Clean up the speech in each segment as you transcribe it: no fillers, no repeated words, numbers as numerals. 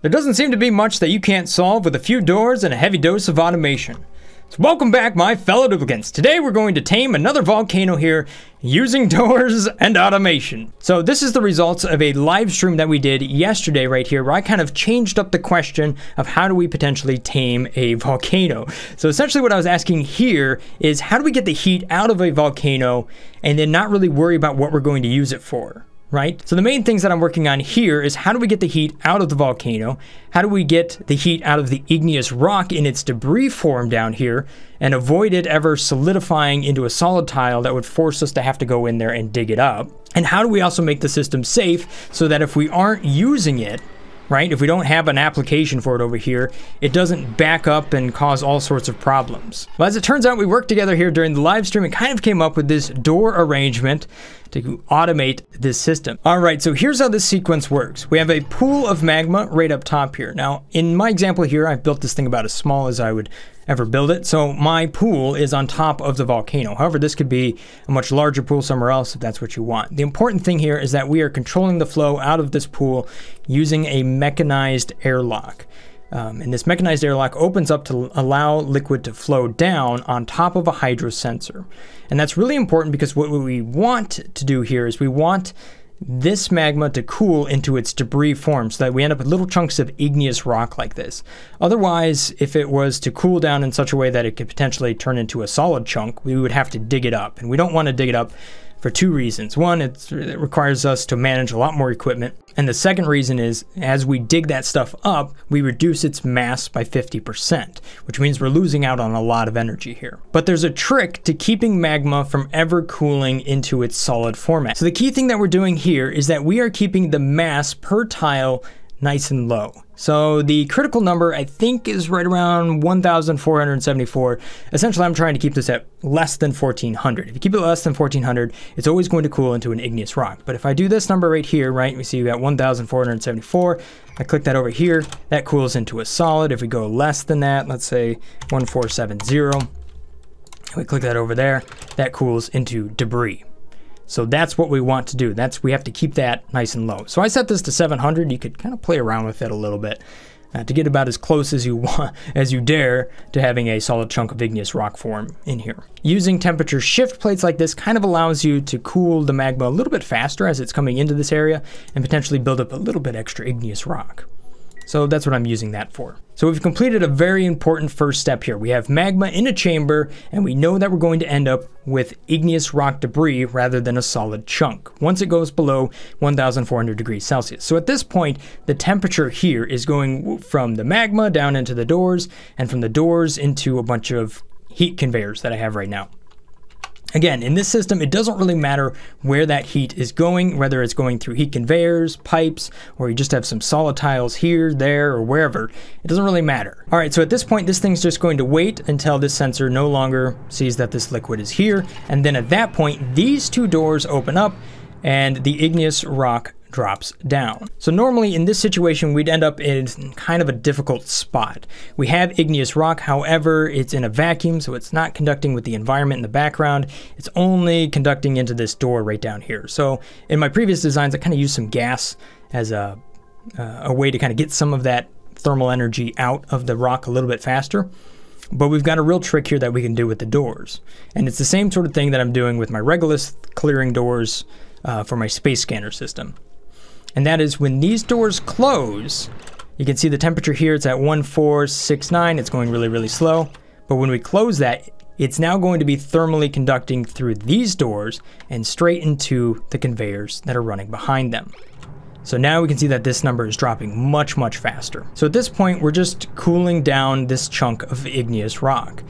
There doesn't seem to be much that you can't solve with a few doors and a heavy dose of automation. So welcome back, my fellow duplicants. Today we're going to tame another volcano here using doors and automation. So this is the results of a live stream that we did yesterday right here, where I kind of changed up the question of how do we potentially tame a volcano. So essentially what I was asking here is how do we get the heat out of a volcano and then not really worry about what we're going to use it for? Right? So the main things that I'm working on here is how do we get the heat out of the volcano? How do we get the heat out of the igneous rock in its debris form down here and avoid it ever solidifying into a solid tile that would force us to have to go in there and dig it up? And how do we also make the system safe so that if we aren't using it, right, if we don't have an application for it over here, it doesn't back up and cause all sorts of problems? Well, as it turns out, we worked together here during the live stream and kind of came up with this door arrangement to automate this system. All right, so here's how this sequence works. We have a pool of magma right up top here. Now, in my example here, I've built this thing about as small as I would ever build it. So my pool is on top of the volcano. However, this could be a much larger pool somewhere else if that's what you want. The important thing here is that we are controlling the flow out of this pool using a mechanized airlock. And this mechanized airlock opens up to allow liquid to flow down on top of a hydro sensor. And that's really important because what we want to do here is we want this magma to cool into its debris form so that we end up with little chunks of igneous rock like this. Otherwise, if it was to cool down in such a way that it could potentially turn into a solid chunk, we would have to dig it up. And we don't want to dig it up for two reasons. One, it requires us to manage a lot more equipment. And the second reason is, as we dig that stuff up, we reduce its mass by 50%, which means we're losing out on a lot of energy here. But there's a trick to keeping magma from ever cooling into its solid format. So the key thing that we're doing here is that we are keeping the mass per tile nice and low. So the critical number, I think, is right around 1,474. Essentially, I'm trying to keep this at less than 1,400. If you keep it less than 1,400, it's always going to cool into an igneous rock. But if I do this number right here, right, we see we got 1,474. I click that over here, that cools into a solid. If we go less than that, let's say 1,470, we click that over there, that cools into debris. So that's what we want to do. We have to keep that nice and low. So I set this to 700. You could kind of play around with it a little bit to get about as close as you want, as you dare, to having a solid chunk of igneous rock form in here. Using temperature shift plates like this kind of allows you to cool the magma a little bit faster as it's coming into this area and potentially build up a little bit extra igneous rock. So that's what I'm using that for. So we've completed a very important first step here. We have magma in a chamber, and we know that we're going to end up with igneous rock debris rather than a solid chunk once it goes below 1,400 degrees Celsius. So at this point, the temperature here is going from the magma down into the doors, and from the doors into a bunch of heat conveyors that I have right now. Again, in this system, it doesn't really matter where that heat is going, whether it's going through heat conveyors, pipes, or you just have some solid tiles here, there, or wherever. It doesn't really matter. All right, so at this point, this thing's just going to wait until this sensor no longer sees that this liquid is here. And then at that point, these two doors open up and the igneous rock drops down. So normally in this situation, we'd end up in kind of a difficult spot. We have igneous rock, however, it's in a vacuum, so it's not conducting with the environment in the background. It's only conducting into this door right down here. So in my previous designs, I kind of used some gas as a way to kind of get some of that thermal energy out of the rock a little bit faster. But we've got a real trick here that we can do with the doors. And it's the same sort of thing that I'm doing with my Regulus clearing doors for my space scanner system. And that is when these doors close, you can see the temperature here, it's at 1469, it's going really, really slow. But when we close that, it's now going to be thermally conducting through these doors and straight into the conveyors that are running behind them. So now we can see that this number is dropping much, much faster. So at this point, we're just cooling down this chunk of igneous rock.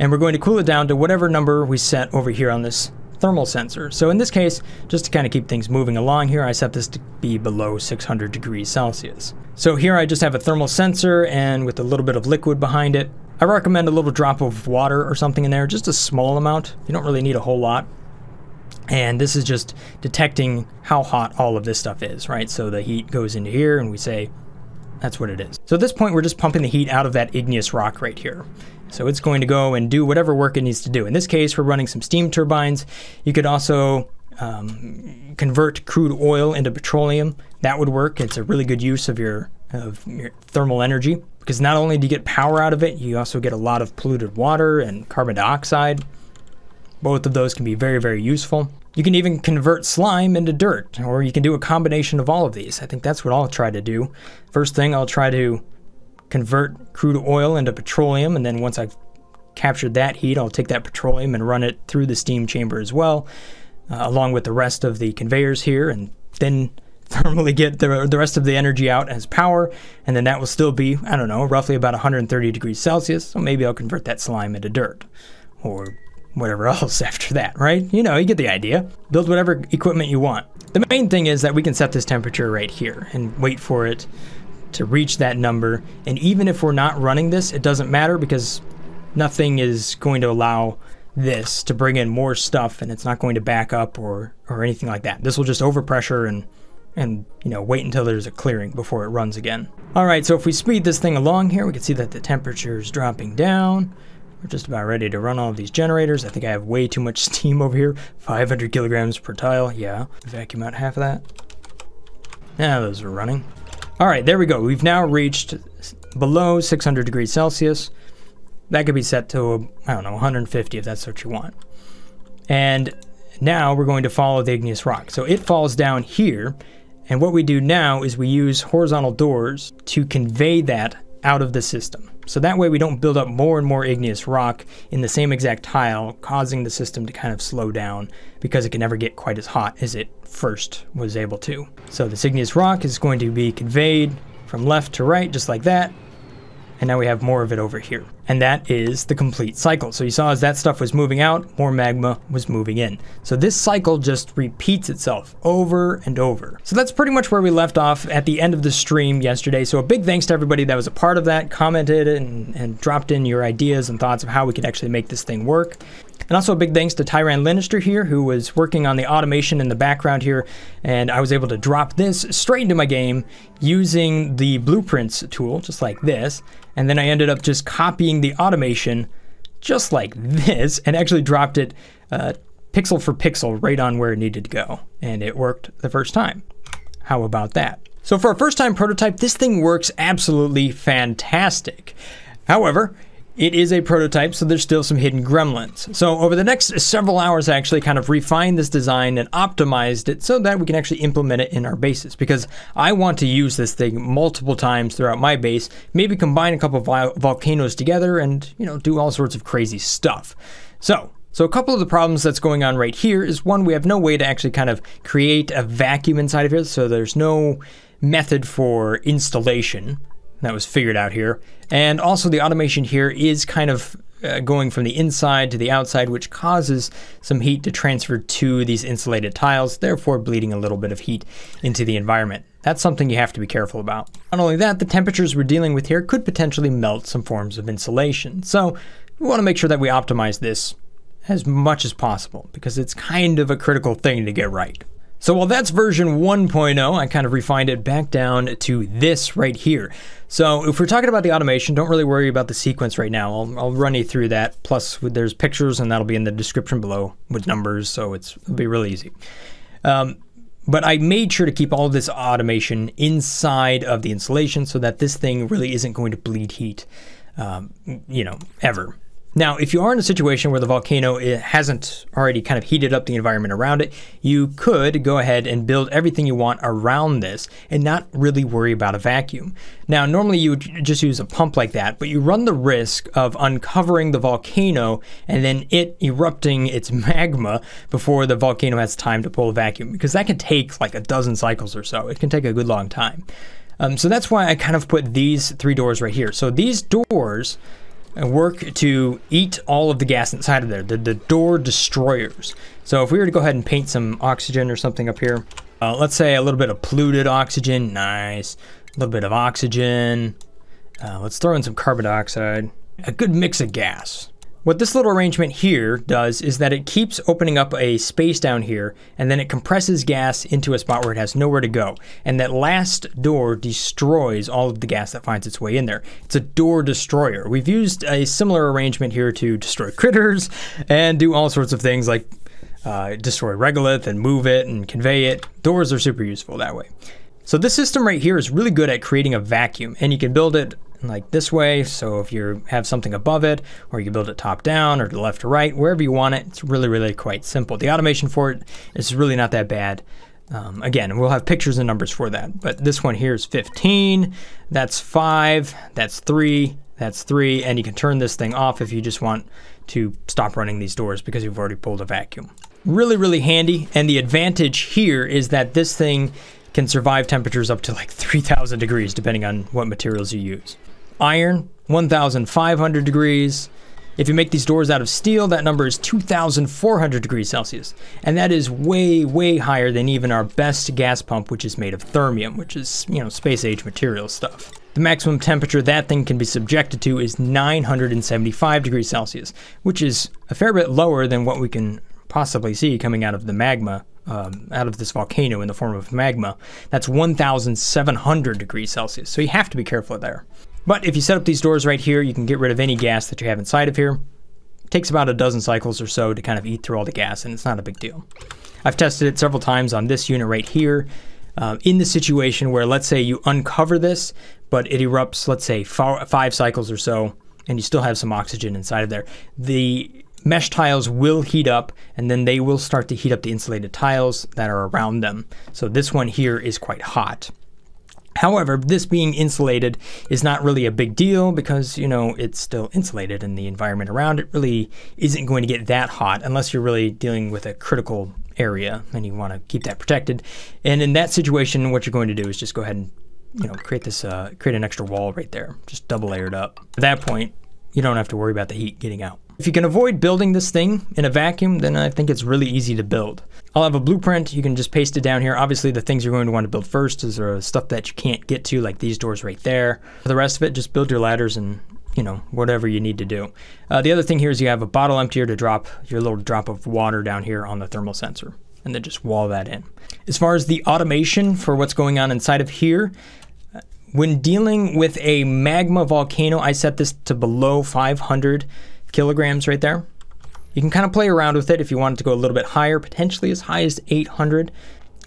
And we're going to cool it down to whatever number we set over here on this thermal sensor. So in this case, just to kind of keep things moving along here, I set this to be below 600 degrees Celsius. So here I just have a thermal sensor and with a little bit of liquid behind it. I recommend a little drop of water or something in there, just a small amount. You don't really need a whole lot. And this is just detecting how hot all of this stuff is, right? So the heat goes into here and we say, that's what it is. So at this point, we're just pumping the heat out of that igneous rock right here. So it's going to go and do whatever work it needs to do. In this case, we're running some steam turbines. You could also convert crude oil into petroleum. That would work. It's a really good use of your of your thermal energy, because not only do you get power out of it, you also get a lot of polluted water and carbon dioxide. Both of those can be very, very useful. You can even convert slime into dirt, or you can do a combination of all of these. I think that's what I'll try to do. First thing, I'll try to convert crude oil into petroleum, and then once I've captured that heat, I'll take that petroleum and run it through the steam chamber as well, along with the rest of the conveyors here, and then thermally get the rest of the energy out as power, and then that will still be, I don't know, roughly about 130 degrees Celsius, so maybe I'll convert that slime into dirt, or whatever else after that, right? You know, you get the idea. Build whatever equipment you want. The main thing is that we can set this temperature right here and wait for it to reach that number, and even if we're not running this, it doesn't matter because nothing is going to allow this to bring in more stuff, and it's not going to back up or anything like that. This will just overpressure and you know, wait until there's a clearing before it runs again. All right, so if we speed this thing along here, we can see that the temperature is dropping down. We're just about ready to run all of these generators. I think I have way too much steam over here. 500 kilograms per tile, yeah. Vacuum out half of that. Now those are running. All right, there we go. We've now reached below 600 degrees Celsius. That could be set to, I don't know, 150 if that's what you want. And now we're going to follow the igneous rock. So it falls down here. And what we do now is we use horizontal doors to convey that out of the system. So that way we don't build up more and more igneous rock in the same exact tile, causing the system to kind of slow down because it can never get quite as hot as it first was able to. So this igneous rock is going to be conveyed from left to right, just like that. And now we have more of it over here. And that is the complete cycle. So you saw as that stuff was moving out, more magma was moving in. So this cycle just repeats itself over and over. So that's pretty much where we left off at the end of the stream yesterday. So a big thanks to everybody that was a part of that, commented and dropped in your ideas and thoughts of how we could actually make this thing work. And also a big thanks to Tyrion Lannister here, who was working on the automation in the background here, and I was able to drop this straight into my game using the blueprints tool, just like this, and then I ended up just copying the automation just like this, and actually dropped it pixel for pixel right on where it needed to go, and it worked the first time. How about that? So for a first-time prototype, this thing works absolutely fantastic. However, it is a prototype, so there's still some hidden gremlins. So over the next several hours, I actually kind of refined this design and optimized it so that we can actually implement it in our bases, because I want to use this thing multiple times throughout my base, maybe combine a couple of volcanoes together and, you know, do all sorts of crazy stuff. So a couple of the problems that's going on right here is, one, we have no way to actually kind of create a vacuum inside of here, so there's no method for installation that was figured out here. And also the automation here is kind of going from the inside to the outside, which causes some heat to transfer to these insulated tiles, therefore bleeding a little bit of heat into the environment. That's something you have to be careful about. Not only that, the temperatures we're dealing with here could potentially melt some forms of insulation. So we want to make sure that we optimize this as much as possible, because it's kind of a critical thing to get right. So while that's version 1.0, I kind of refined it back down to this right here. So if we're talking about the automation, don't really worry about the sequence right now. I'll run you through that. Plus there's pictures and that'll be in the description below with numbers, so it'll be really easy. But I made sure to keep all of this automation inside of the insulation so that this thing really isn't going to bleed heat, you know, ever. Now, if you are in a situation where the volcano hasn't already kind of heated up the environment around it, you could go ahead and build everything you want around this and not really worry about a vacuum. Now, normally you would just use a pump like that, but you run the risk of uncovering the volcano and then it erupting its magma before the volcano has time to pull a vacuum, because that can take like a dozen cycles or so. It can take a good long time. So that's why I kind of put these three doors right here. So these doors work to eat all of the gas inside of there, the door destroyers. So if we were to go ahead and paint some oxygen or something up here, let's say a little bit of polluted oxygen, nice. A little bit of oxygen, let's throw in some carbon dioxide, a good mix of gas. What this little arrangement here does is that it keeps opening up a space down here, and then it compresses gas into a spot where it has nowhere to go. And that last door destroys all of the gas that finds its way in there. It's a door destroyer. We've used a similar arrangement here to destroy critters and do all sorts of things like destroy regolith and move it and convey it. Doors are super useful that way. So this system right here is really good at creating a vacuum, and you can build it like this way. So if you have something above it, or you can build it top down or to left or right, wherever you want it, it's really, really quite simple. The automation for it is really not that bad. Again, we'll have pictures and numbers for that, but this one here is 15, that's 5, that's 3, that's 3, and you can turn this thing off if you just want to stop running these doors because you've already pulled a vacuum. Really, really handy, and the advantage here is that this thing can survive temperatures up to like 3,000 degrees, depending on what materials you use. Iron, 1,500 degrees. If you make these doors out of steel, that number is 2,400 degrees Celsius. And that is way, way higher than even our best gas pump, which is made of thermium, which is, you know, space-age material stuff. The maximum temperature that thing can be subjected to is 975 degrees Celsius, which is a fair bit lower than what we can possibly see coming out of the magma, out of this volcano in the form of magma. That's 1,700 degrees Celsius, so you have to be careful there. But if you set up these doors right here, you can get rid of any gas that you have inside of here. It takes about a dozen cycles or so to kind of eat through all the gas, and it's not a big deal. I've tested it several times on this unit right here. In the situation where, let's say you uncover this, but it erupts, let's say, five cycles or so, and you still have some oxygen inside of there, the mesh tiles will heat up, and then they will start to heat up the insulated tiles that are around them. So this one here is quite hot. However, this being insulated is not really a big deal because, you know, it's still insulated and the environment around it really isn't going to get that hot unless you're really dealing with a critical area and you want to keep that protected. And in that situation, what you're going to do is just go ahead and, you know, create an extra wall right there, just double layered up. At that point, you don't have to worry about the heat getting out. If you can avoid building this thing in a vacuum, then I think it's really easy to build. I'll have a blueprint. You can just paste it down here. Obviously, the things you're going to want to build first is stuff that you can't get to, like these doors right there. For the rest of it, just build your ladders and, you know, whatever you need to do. The other thing here is you have a bottle emptier to drop your little drop of water down here on the thermal sensor, and then just wall that in. As far as the automation for what's going on inside of here, when dealing with a magma volcano, I set this to below 500. Kilograms right there. You can kind of play around with it if you wanted to go a little bit higher, potentially as high as 800.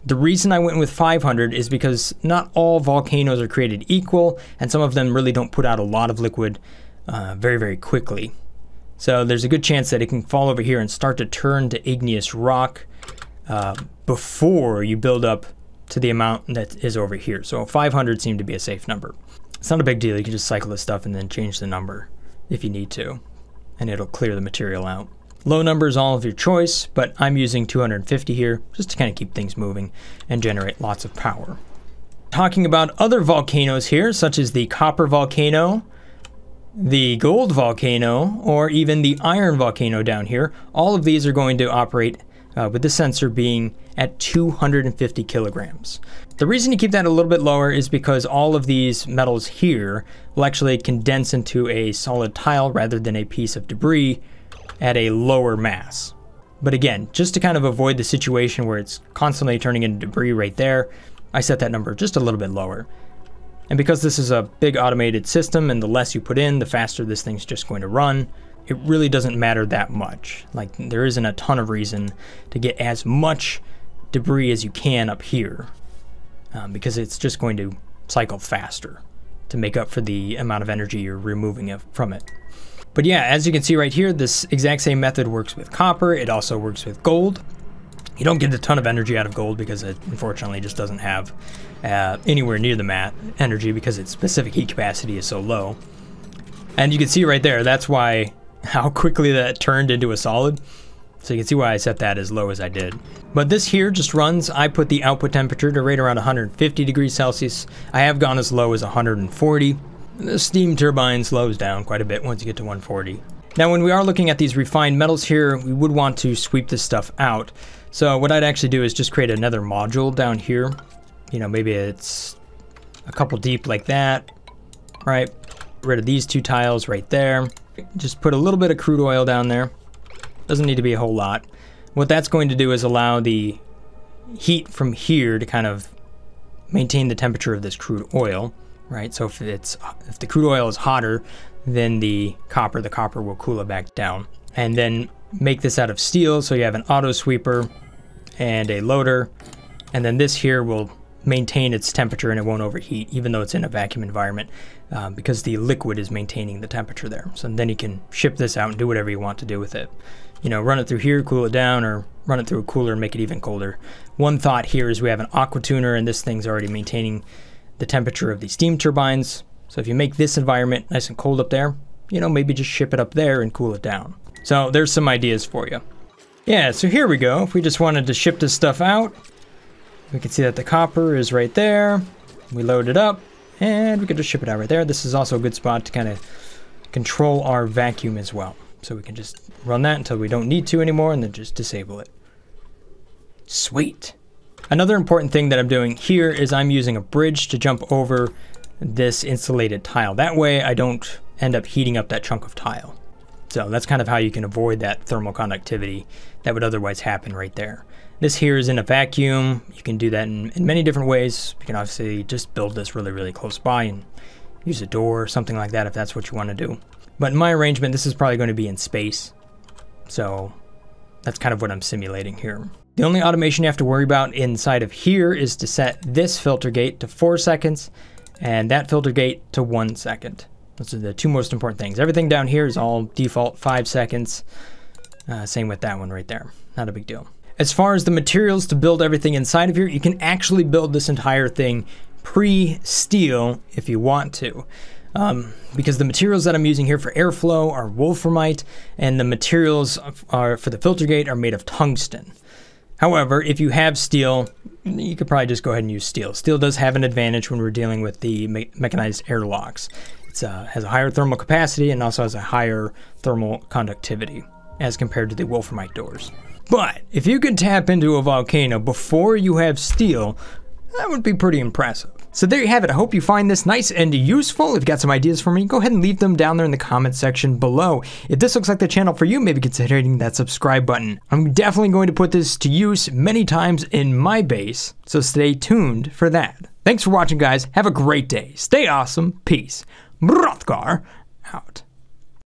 The reason I went with 500 is because not all volcanoes are created equal, and some of them really don't put out a lot of liquid very, very quickly. So there's a good chance that it can fall over here and start to turn to igneous rock before you build up to the amount that is over here. So 500 seemed to be a safe number. It's not a big deal. You can just cycle this stuff and then change the number if you need to, and it'll clear the material out. Low number is all of your choice, but I'm using 250 here just to kind of keep things moving and generate lots of power. Talking about other volcanoes here, such as the copper volcano, the gold volcano, or even the iron volcano down here, all of these are going to operate with the sensor being at 250 kilograms. The reason you keep that a little bit lower is because all of these metals here will actually condense into a solid tile rather than a piece of debris at a lower mass. But again, just to kind of avoid the situation where it's constantly turning into debris right there, I set that number just a little bit lower. And because this is a big automated system and the less you put in, the faster this thing's just going to run. It really doesn't matter that much. Like, there isn't a ton of reason to get as much debris as you can up here because it's just going to cycle faster to make up for the amount of energy you're removing from it. But yeah, as you can see right here, this exact same method works with copper. It also works with gold. You don't get a ton of energy out of gold because it unfortunately just doesn't have anywhere near the energy because its specific heat capacity is so low. And you can see right there, that's why how quickly that turned into a solid. So you can see why I set that as low as I did. But this here just runs. I put the output temperature to right around 150 degrees Celsius. I have gone as low as 140. The steam turbine slows down quite a bit once you get to 140. Now, when we are looking at these refined metals here, we would want to sweep this stuff out. So what I'd actually do is just create another module down here. You know, maybe it's a couple deep like that, right? Get rid of these two tiles right there. Just put a little bit of crude oil down there. Doesn't need to be a whole lot. What that's going to do is allow the heat from here to kind of maintain the temperature of this crude oil, right? So if the crude oil is hotter than the copper will cool it back down. And then make this out of steel, so you have an auto sweeper and a loader. And then this here will maintain its temperature and it won't overheat, even though it's in a vacuum environment, because the liquid is maintaining the temperature there. So then you can ship this out and do whatever you want to do with it. You know, run it through here, cool it down, or run it through a cooler and make it even colder. One thought here is we have an aqua tuner, and this thing's already maintaining the temperature of the steam turbines. So if you make this environment nice and cold up there, you know, maybe just ship it up there and cool it down. So there's some ideas for you. Yeah, so here we go. If we just wanted to ship this stuff out, we can see that the copper is right there. We load it up and we can just ship it out right there. This is also a good spot to kind of control our vacuum as well. So we can just run that until we don't need to anymore and then just disable it. Sweet. Another important thing that I'm doing here is I'm using a bridge to jump over this insulated tile. That way I don't end up heating up that chunk of tile. So that's kind of how you can avoid that thermal conductivity that would otherwise happen right there. This here is in a vacuum. You can do that in many different ways. You can obviously just build this really, really close by and use a door or something like that if that's what you want to do. But in my arrangement, this is probably going to be in space. So that's kind of what I'm simulating here. The only automation you have to worry about inside of here is to set this filter gate to 4 seconds and that filter gate to 1 second. Those are the two most important things. Everything down here is all default 5 seconds. Same with that one right there. Not a big deal. As far as the materials to build everything inside of here, you can actually build this entire thing pre-steel if you want to. Because the materials that I'm using here for airflow are wolframite, and the materials for the filter gate are made of tungsten. However, if you have steel, you could probably just go ahead and use steel. Steel does have an advantage when we're dealing with the mechanized airlocks. Has a higher thermal capacity and also has a higher thermal conductivity as compared to the wolframite doors. But if you could tap into a volcano before you have steel, that would be pretty impressive. So there you have it. I hope you find this nice and useful. If you've got some ideas for me, go ahead and leave them down there in the comment section below. If this looks like the channel for you, maybe consider hitting that subscribe button. I'm definitely going to put this to use many times in my base, so stay tuned for that. Thanks for watching, guys. Have a great day. Stay awesome. Peace. Brothgar out.